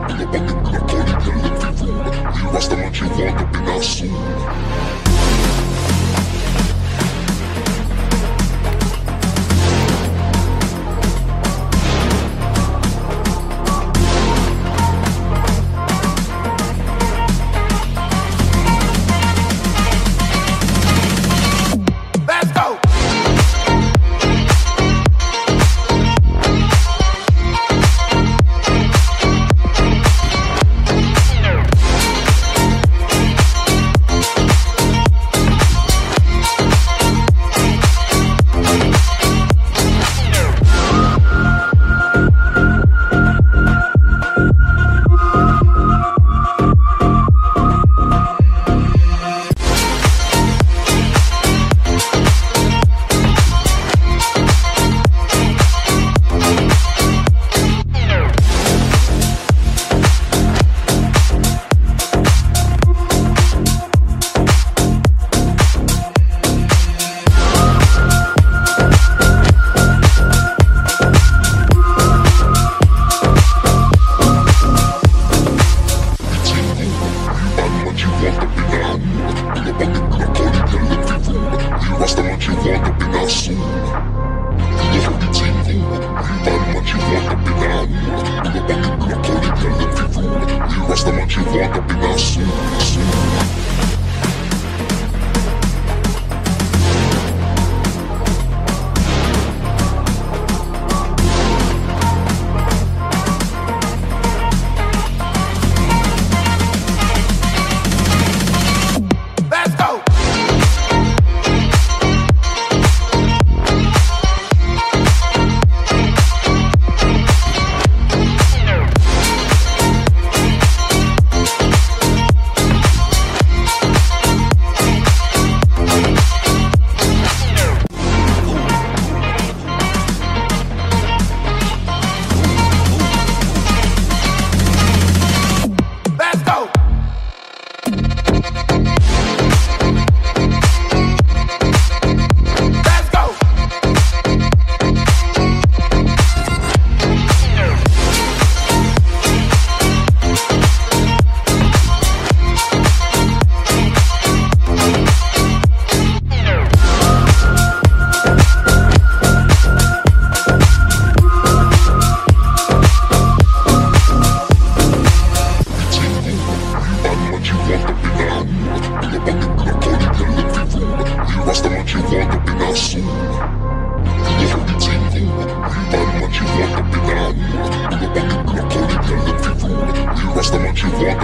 What you want to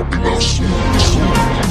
be now soon.